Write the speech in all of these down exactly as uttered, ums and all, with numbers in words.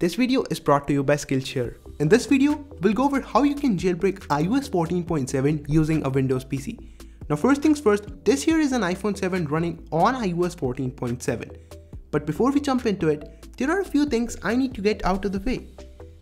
This video is brought to you by Skillshare. In this video, we'll go over how you can jailbreak i O S fourteen point seven using a Windows P C. Now first things first, this here is an iPhone seven running on i O S fourteen point seven. But before we jump into it, there are a few things I need to get out of the way.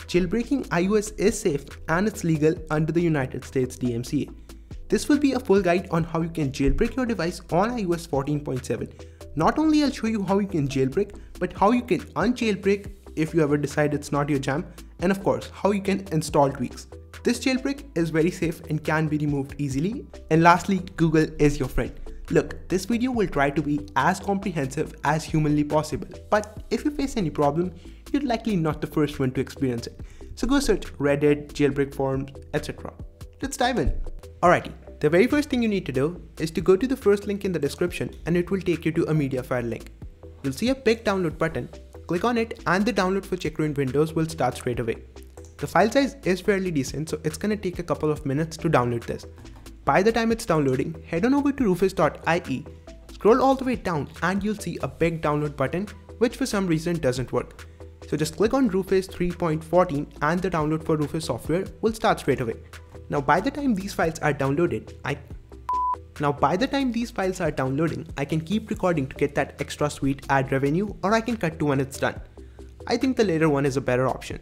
Jailbreaking iOS is safe and it's legal under the United States D M C A. This will be a full guide on how you can jailbreak your device on i O S fourteen point seven. Not only I'll show you how you can jailbreak, but how you can unjailbreak if you ever decide it's not your jam, and of course how you can install tweaks. This jailbreak is very safe and can be removed easily. And lastly, Google is your friend. Look, this video will try to be as comprehensive as humanly possible, but if you face any problem, you're likely not the first one to experience it. So go search Reddit, jailbreak forums, et cetera. Let's dive in. Alrighty, the very first thing you need to do is to go to the first link in the description and it will take you to a media file link. You'll see a big download button. Click on it and the download for Checkra one Windows will start straight away. The file size is fairly decent, so it's gonna take a couple of minutes to download this. By the time it's downloading, head on over to rufus dot i e, scroll all the way down and you'll see a big download button which for some reason doesn't work. So just click on Rufus three point fourteen and the download for Rufus software will start straight away. Now by the time these files are downloaded, I Now by the time these files are downloading, I can keep recording to get that extra sweet ad revenue, or I can cut to when it's done. I think the later one is a better option.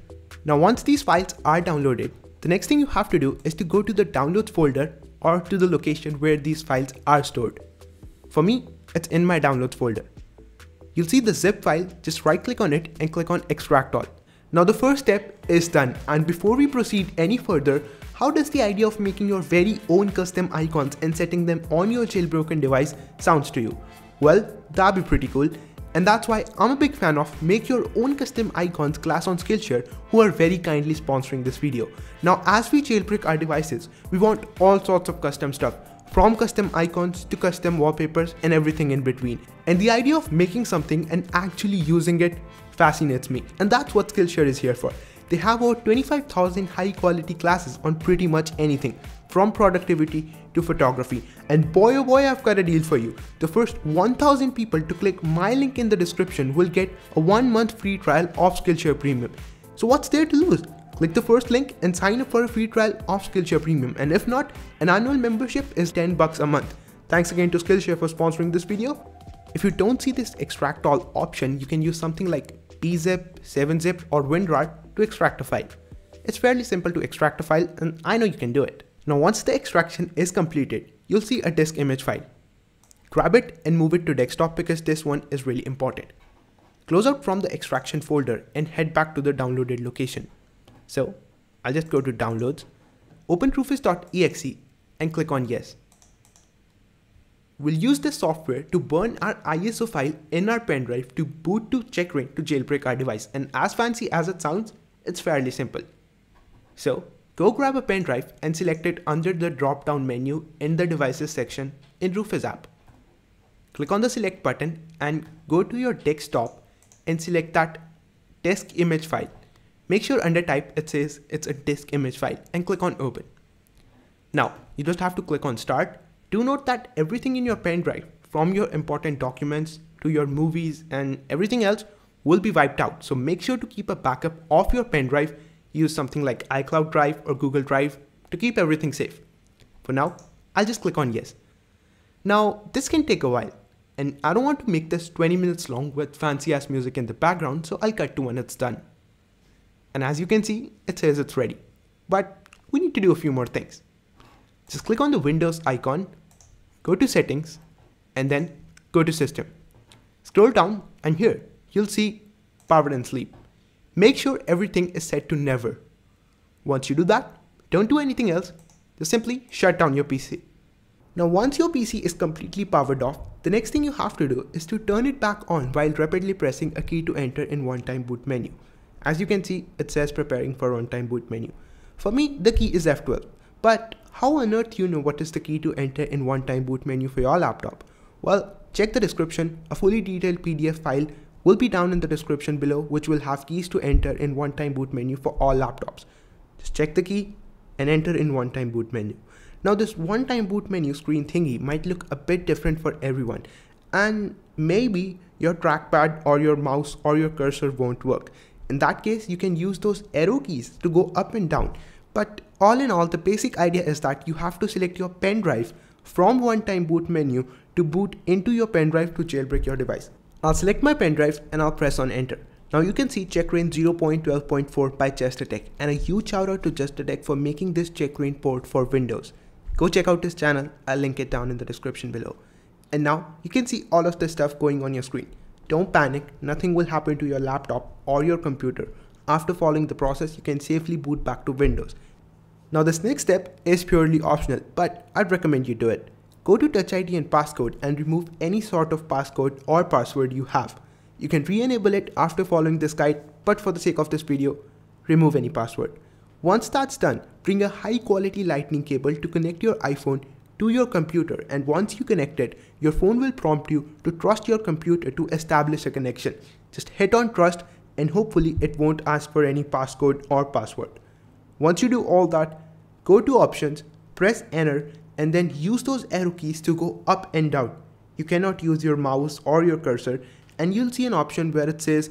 Now once these files are downloaded, the next thing you have to do is to go to the downloads folder or to the location where these files are stored. For me, it's in my downloads folder. You'll see the zip file, just right click on it and click on extract all. Now the first step is done, and before we proceed any further, how does the idea of making your very own custom icons and setting them on your jailbroken device sounds to you? Well, that'd be pretty cool, and that's why I'm a big fan of Make Your Own Custom Icons class on Skillshare, who are very kindly sponsoring this video. Now as we jailbreak our devices, we want all sorts of custom stuff, from custom icons to custom wallpapers and everything in between. And the idea of making something and actually using it fascinates me, and that's what Skillshare is here for. They have over twenty-five thousand high quality classes on pretty much anything, from productivity to photography, and boy oh boy, I've got a deal for you. The first one thousand people to click my link in the description will get a one month free trial of Skillshare Premium. So what's there to lose? Click the first link and sign up for a free trial of Skillshare Premium, and if not, an annual membership is ten bucks a month. Thanks again to Skillshare for sponsoring this video. If you don't see this extract all option, you can use something like PZip, seven zip or WinRAR to extract a file. It's fairly simple to extract a file, and I know you can do it. Now once the extraction is completed, you'll see a disk image file. Grab it and move it to desktop because this one is really important. Close out from the extraction folder and head back to the downloaded location. So I'll just go to downloads, open rufus dot e x e and click on yes. We'll use this software to burn our I S O file in our pen drive to boot to Checkra one to jailbreak our device, and as fancy as it sounds, it's fairly simple. So go grab a pen drive and select it under the drop down menu in the devices section in Rufus app. Click on the select button and go to your desktop and select that disk image file. Make sure under type it says it's a disk image file and click on open. Now you just have to click on start. Do note that everything in your pen drive, from your important documents to your movies and everything else, will be wiped out. So make sure to keep a backup of your pen drive. Use something like iCloud Drive or Google Drive to keep everything safe. For now, I'll just click on yes. Now this can take a while, and I don't want to make this twenty minutes long with fancy ass music in the background, so I'll cut to when it's done. And as you can see, it says it's ready, but we need to do a few more things. Just click on the Windows icon, go to settings, and then go to system. Scroll down and here you'll see power and sleep. Make sure everything is set to never. Once you do that, don't do anything else, just simply shut down your P C. Now once your P C is completely powered off, the next thing you have to do is to turn it back on while rapidly pressing a key to enter in one-time boot menu. As you can see, it says preparing for one-time boot menu. For me, the key is F twelve, but how on earth you know what is the key to enter in one-time boot menu for your laptop? Well, check the description. A fully detailed P D F file will be down in the description below, which will have keys to enter in one-time boot menu for all laptops. Just check the key and enter in one-time boot menu. Now this one-time boot menu screen thingy might look a bit different for everyone, and maybe your trackpad or your mouse or your cursor won't work. In that case, you can use those arrow keys to go up and down. But all in all, the basic idea is that you have to select your pen drive from one-time boot menu to boot into your pen drive to jailbreak your device. I'll select my pen drive and I'll press on enter. Now you can see Checkra one n zero point twelve point four by JustAtech, and a huge shout out to JustAtech for making this Checkra one n port for Windows. Go check out his channel, I'll link it down in the description below. And now you can see all of this stuff going on your screen. Don't panic, nothing will happen to your laptop or your computer. After following the process, you can safely boot back to Windows. Now this next step is purely optional, but I'd recommend you do it. Go to Touch I D and passcode and remove any sort of passcode or password you have. You can re-enable it after following this guide, but for the sake of this video, remove any password. Once that's done, bring a high quality lightning cable to connect your iPhone to your computer, and once you connect it, your phone will prompt you to trust your computer to establish a connection. Just hit on trust and hopefully it won't ask for any passcode or password. Once you do all that, go to options, press enter, and then use those arrow keys to go up and down. You cannot use your mouse or your cursor, and you'll see an option where it says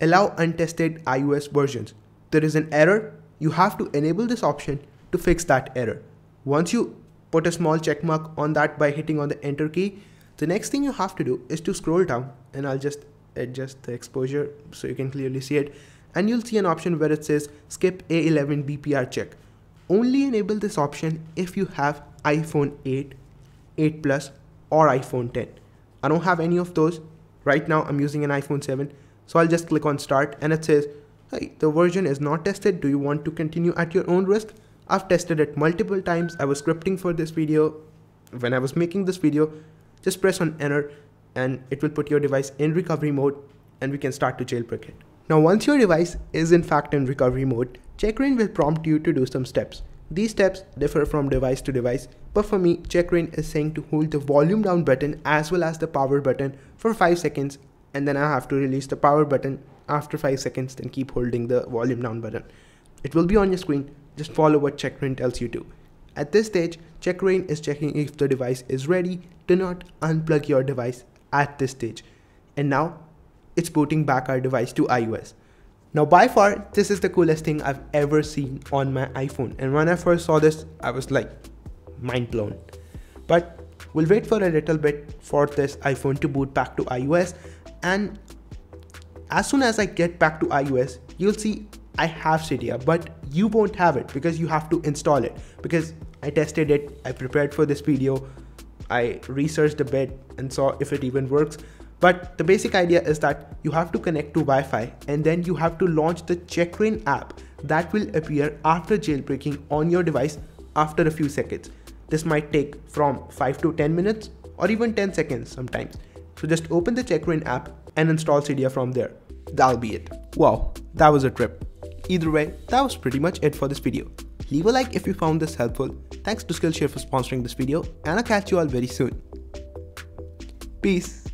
allow untested iOS versions. There is an error, you have to enable this option to fix that error. Once you put a small check mark on that by hitting on the enter key, the next thing you have to do is to scroll down, and I'll just adjust the exposure so you can clearly see it, and you'll see an option where it says skip A eleven B P R check. Only enable this option if you have iPhone eight, eight plus or iPhone ten. I don't have any of those. Right now I'm using an iPhone seven, so I'll just click on start and it says, hey, the version is not tested, do you want to continue at your own risk? I've tested it multiple times, I was scripting for this video, when I was making this video, just press on enter and it will put your device in recovery mode and we can start to jailbreak it. Now once your device is in fact in recovery mode, Checkra one n will prompt you to do some steps. These steps differ from device to device, but for me, Checkra one n is saying to hold the volume down button as well as the power button for five seconds, and then I have to release the power button after five seconds, then keep holding the volume down button. It will be on your screen, just follow what Checkra one n tells you to. At this stage, Checkra one n is checking if the device is ready. Do not unplug your device at this stage. And now, it's booting back our device to iOS. Now by far, this is the coolest thing I've ever seen on my iPhone, and when I first saw this, I was like mind blown. But we'll wait for a little bit for this iPhone to boot back to iOS, and as soon as I get back to iOS, you'll see I have Cydia, but you won't have it because you have to install it, because I tested it, I prepared for this video, I researched a bit and saw if it even works. But the basic idea is that you have to connect to Wi-Fi and then you have to launch the Checkra one n app that will appear after jailbreaking on your device after a few seconds. This might take from five to ten minutes or even ten seconds sometimes. So just open the Checkra one n app and install Cydia from there. That'll be it. Wow, that was a trip. Either way, that was pretty much it for this video. Leave a like if you found this helpful. Thanks to Skillshare for sponsoring this video, and I'll catch you all very soon. Peace.